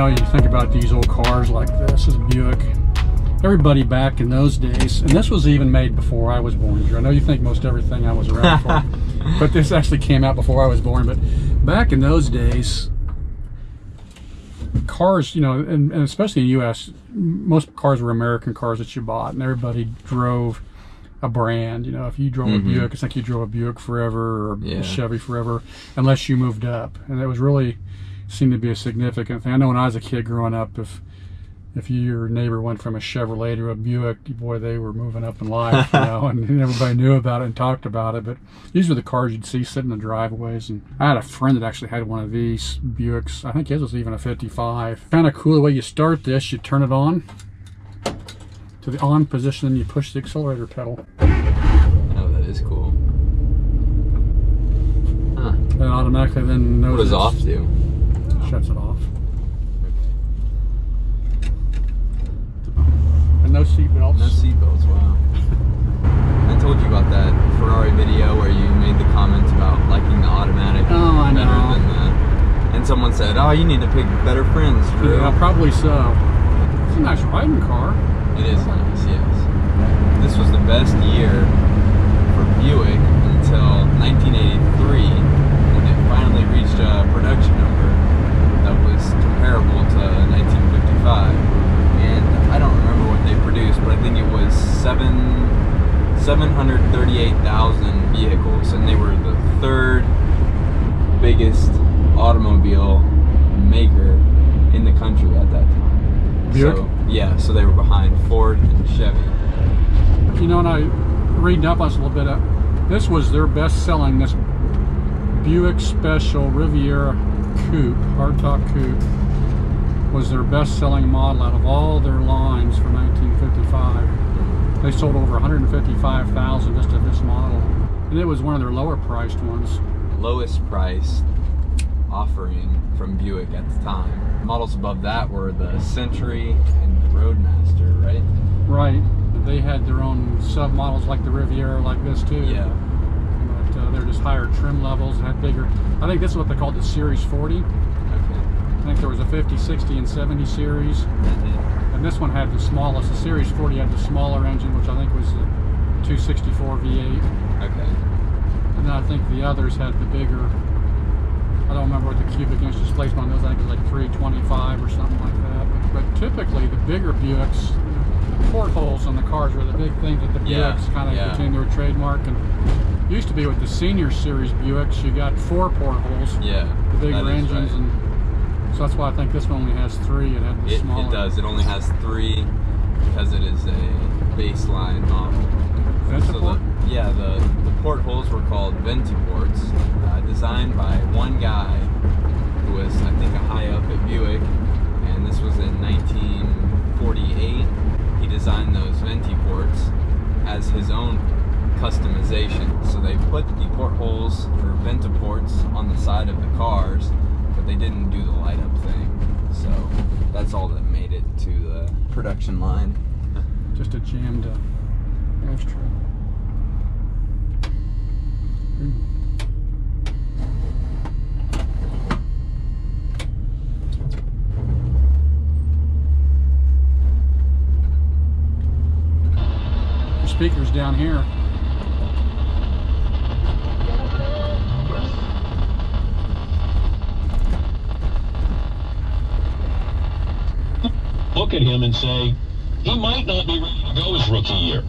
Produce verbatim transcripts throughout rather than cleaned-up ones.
know, you think about these old cars like this, this is Buick. Everybody back in those days, and this was even made before I was born here. I know you think most everything I was around for, but this actually came out before I was born. But back in those days, cars, you know, and, and especially in the U S, most cars were American cars that you bought, and everybody drove a brand. You know, if you drove mm-hmm. a Buick, it's like you drove a Buick forever or yeah. a Chevy forever, unless you moved up. And that was really seemed to be a significant thing. I know when I was a kid growing up, if if your neighbor went from a Chevrolet to a Buick, boy, they were moving up in life, you know, and everybody knew about it and talked about it. But these were the cars you'd see sitting in the driveways. And I had a friend that actually had one of these Buicks. I think his was even a fifty-five. Kind of cool the way you start this, you turn it on to the on position and you push the accelerator pedal. Oh, that is cool. Huh. And automatically then knows. What does off do? Shuts it off. No seatbelts. No seatbelts, wow. I told you about that Ferrari video where you made the comments about liking the automatic oh, I better know. than the... And someone said, oh, you need to pick better friends, Drew. Yeah, probably so. It's a nice riding car. It is nice, yes. This was the best year for Buick until nineteen eighty-three, when it finally reached a production number that was comparable to nineteen fifty-five. I don't remember what they produced, but I think it was seven hundred thirty-eight thousand vehicles, and they were the third biggest automobile maker in the country at that time. Buick? So, yeah, so they were behind Ford and Chevy. You know, and I reading up on this a little bit, uh, this was their best-selling, this Buick Special Riviera Coupe, hardtop coupe. Was their best-selling model out of all their lines for nineteen fifty-five. They sold over one hundred fifty-five thousand just of this model, and it was one of their lower-priced ones. Lowest-priced offering from Buick at the time. Models above that were the Century and the Roadmaster, right? Right. They had their own sub-models like the Riviera, like this too. Yeah. But uh, they're just higher trim levels and had bigger. I think this is what they called the Series forty. I think there was a fifty, sixty, and seventy series, and this one had the smallest. The Series forty had the smaller engine, which I think was the two sixty-four V eight. Okay. And then I think the others had the bigger. I don't remember what the cubic inch displacement on those. I think it was like three twenty-five or something like that. But, but typically, the bigger Buicks, the portholes on the cars were the big thing that the yeah. Buicks kind of yeah. became their trademark. And used to be with the Senior Series Buicks, you got four portholes. Yeah. The bigger engines right. and. So that's why I think this one only has three. It had the it, smaller. It does. It only has three because it is a baseline model. Ventiport? So the, yeah, the, the portholes were called Ventiports, uh, designed by one guy who was, I think, a high up at Buick, and this was in nineteen forty-eight. He designed those Ventiports as his own customization. So they put the portholes or Ventiports on the side of the cars. But they didn't do the light up thing, so that's all that made it to the production line. Just a jammed up extra. Mm. The speaker's down here. Look at him and say he might not be ready to go his rookie year,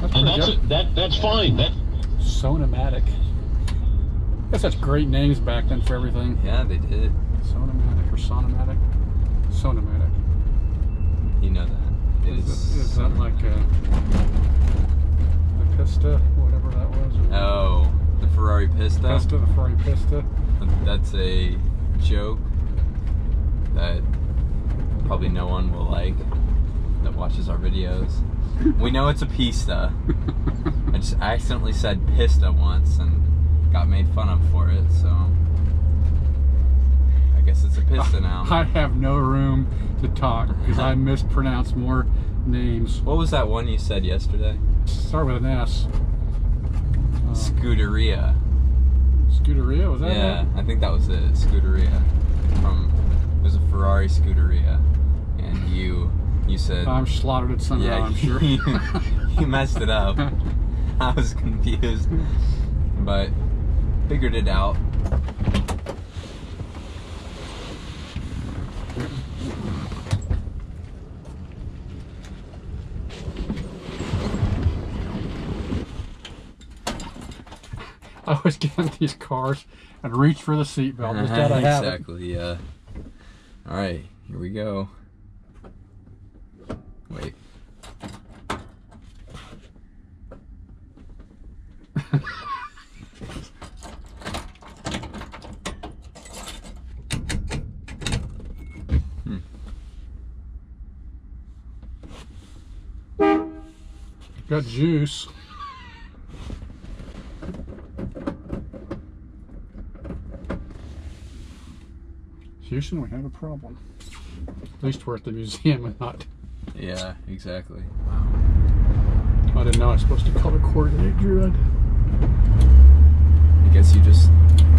that's and that's it, that that's fine. That Sonomatic. I guess that's great names back then for everything. Yeah, they did. Sonomatic or Sonomatic? Sonomatic. You know that. It is. Is, it, is that like a, a Pista, whatever that was? Oh, the Ferrari Pista. Pista, the Ferrari Pista. That's a joke. That. Probably no one will like that watches our videos. We know it's a Pista. I just accidentally said Pista once and got made fun of for it, so I guess it's a Pista now. I have no room to talk because I mispronounced more names. What was that one you said yesterday? Start with an S. Uh, Scuderia. Scuderia, was that? Yeah, it? I think that was it. Scuderia from. It was a Ferrari Ferrari Scuderia, and you you said I'm slaughtered at sundown. Yeah, I'm sure. you, you messed it up. I was confused, but figured it out. I always get in these cars and reach for the seatbelt. Just gotta have it. Exactly, yeah. All right, here we go. Wait. hmm. Got juice. Houston, we have a problem. At least we're at the museum and not. Yeah, exactly. Wow. I didn't know I was supposed to color coordinate, Drew. I guess you just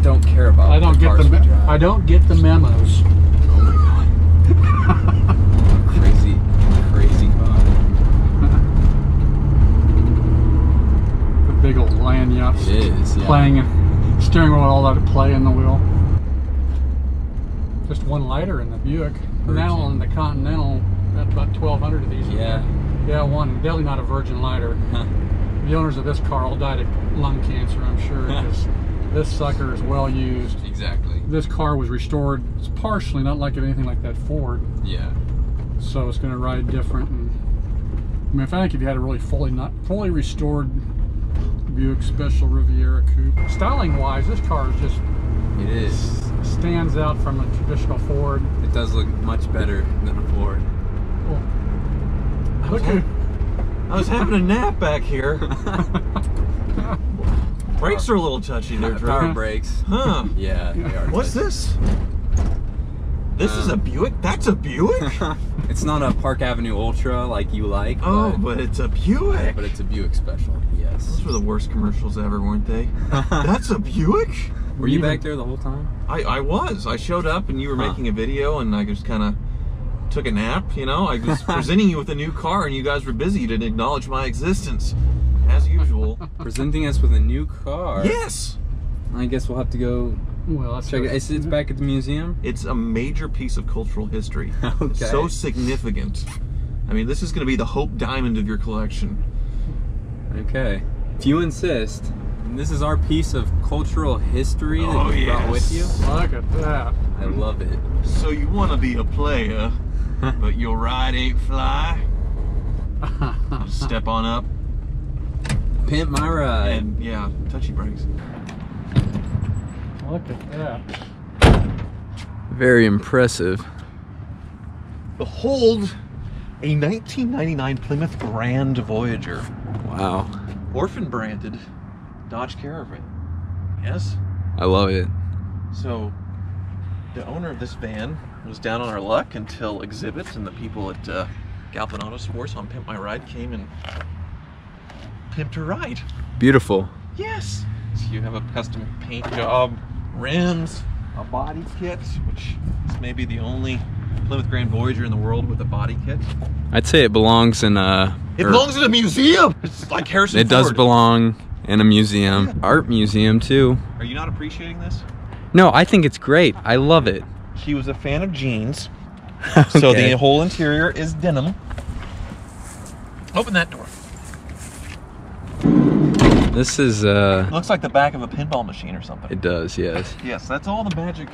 don't care about. I don't get the. I don't get the memos. Oh my god! Crazy, crazy car. The big old land yacht. It is. Yeah. Playing, steering wheel, all out of play in the wheel. Just one lighter in the Buick. Virgin. Now on the Continental, that's about twelve hundred of these. Yeah. Yeah, one. Definitely not a Virgin lighter. Huh. The owners of this car all died of lung cancer, I'm sure, because this sucker is well used. Exactly. This car was restored partially, not like anything like that Ford. Yeah. So it's going to ride different. And, I mean, if I think if you had a really fully not fully restored Buick Special Riviera Coupe, styling-wise, this car is just. It is. Stands out from a traditional Ford. It does look much better than a Ford. Cool. Look who. I was having a nap back here. Brakes are a little touchy there, Drew. Power brakes. Huh. Yeah, they are. What's touchy. This? This um, is a Buick? That's a Buick? It's not a Park Avenue Ultra like you like. Oh, but, but it's a Buick. But it's a Buick Special, yes. Those were the worst commercials ever, weren't they? That's a Buick? Were you even, back there the whole time? I, I was. I showed up and you were huh. making a video and I just kind of took a nap, you know? I was presenting you with a new car and you guys were busy. You didn't acknowledge my existence, as usual. Presenting us with a new car? Yes! I guess we'll have to go well, check it. It's, it's back at the museum? It's a major piece of cultural history. Okay. So significant. I mean, this is going to be the Hope Diamond of your collection. Okay. If you insist. This is our piece of cultural history that oh, you yes. brought with you. Look at that. I love it. So you want to be a player, but your ride ain't fly. Step on up. Pimp my ride. And yeah, touchy brakes. Look at that. Very impressive. Behold a nineteen ninety-nine Plymouth Grand Voyager. Wow. Orphan branded. Dodge Caravan. Yes? I love it. So, the owner of this van was down on her luck until exhibits and the people at uh, Galpin Auto Sports on Pimp My Ride came and pimped her ride. Beautiful. Yes. So you have a custom paint job, rims, a body kit, which is maybe the only Plymouth Grand Voyager in the world with a body kit. I'd say it belongs in a... It or, belongs in a museum! It's like Harrison Ford. It does belong... in a museum, yeah. Art museum too. Are you not appreciating this? No, I think it's great. I love it. She was a fan of jeans. Okay. So the whole interior is denim. Open that door. This is uh it looks like the back of a pinball machine or something. It does, yes. Yes, that's all the magic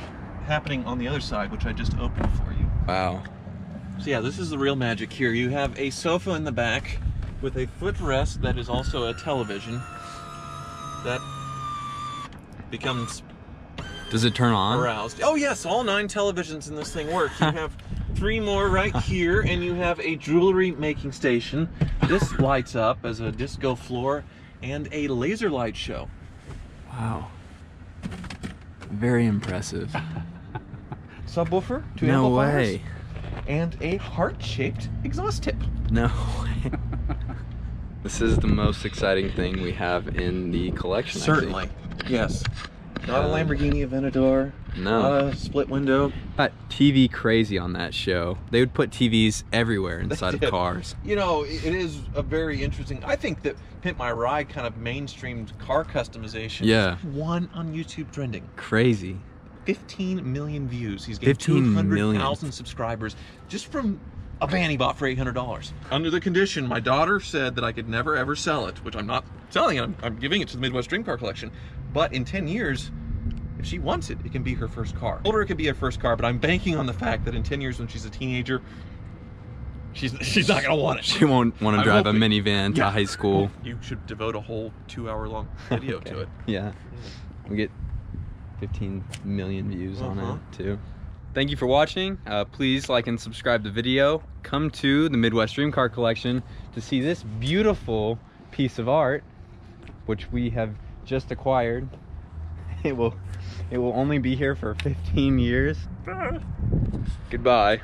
happening on the other side, which I just opened for you. Wow. So yeah, this is the real magic here. You have a sofa in the back with a footrest that is also a television. That becomes... Does it turn on? Aroused. Oh yes, all nine televisions in this thing work. You have three more right here, and you have a jewelry making station. This lights up as a disco floor and a laser light show. Wow. Very impressive. Subwoofer, two no amplifiers, way. And a heart-shaped exhaust tip. No way. This is the most exciting thing we have in the collection. Certainly, I think. Yes. Not a Lamborghini Aventador. No. Not a split window. Got T V crazy on that show. They would put T Vs everywhere inside of cars. You know, it is a very interesting. I think that Pimp My Ride kind of mainstreamed car customization. Yeah. One on YouTube trending. Crazy. fifteen million views. He's getting two hundred thousand subscribers just from a van he bought for eight hundred dollars. Under the condition, my daughter said that I could never ever sell it, which I'm not selling it. I'm, I'm giving it to the Midwest Dream Car Collection. But in ten years, if she wants it, it can be her first car. Older, it could be her first car, but I'm banking on the fact that in ten years when she's a teenager, she's she's not gonna want it. She won't want to drive a minivan to high school. You should devote a whole two hour long video okay. to it. Yeah. We get fifteen million views uh-huh. on it too. Thank you for watching. Uh, please like and subscribe to the video. Come to the Midwest Dream Car Collection to see this beautiful piece of art, which we have just acquired. It will it will only be here for fifteen years. Goodbye.